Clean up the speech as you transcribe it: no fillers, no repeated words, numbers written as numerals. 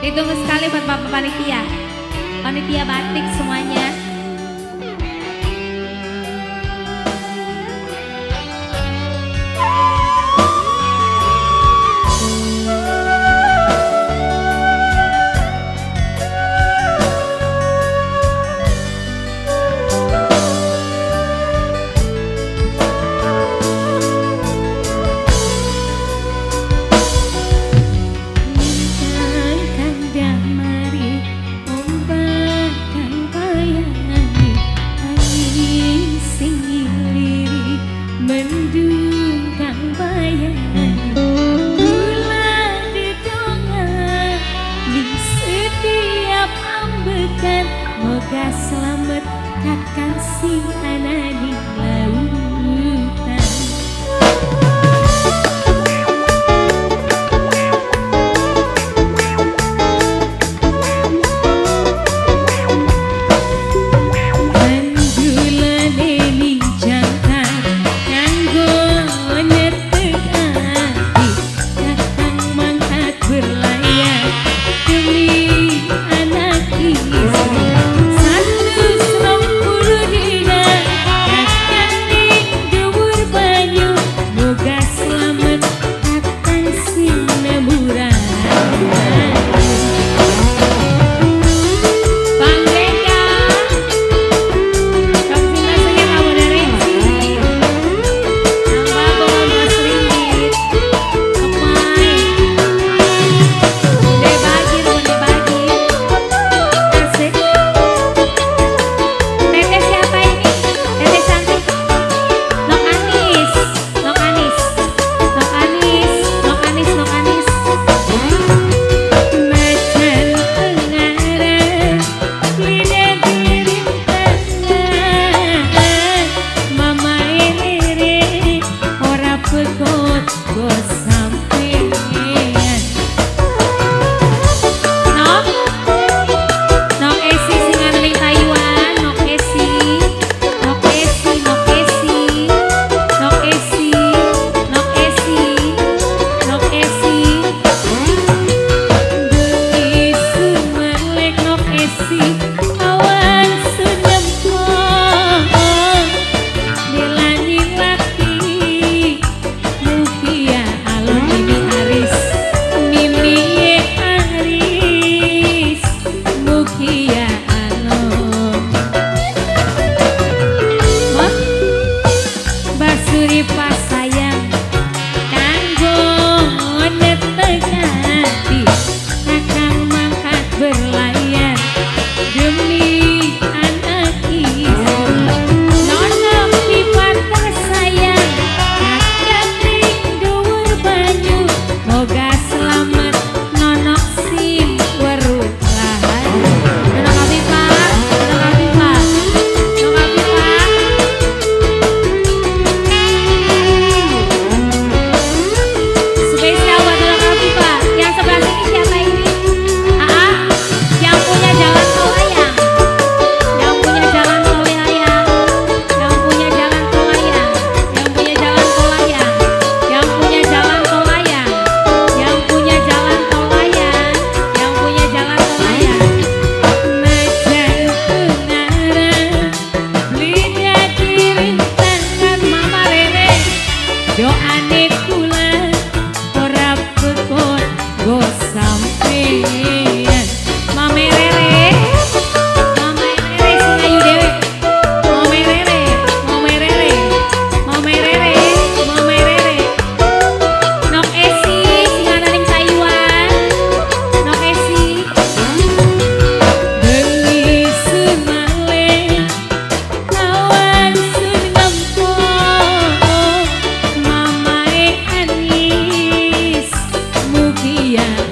Ditunggu sekali buat Bapak Panitia. Panitia batik semuanya. Moga selamat kakak si anak di lautan. Mandula neni jantan kanggo nyetek hati, kakang mangkat berlayar demi anak ini. Yeah.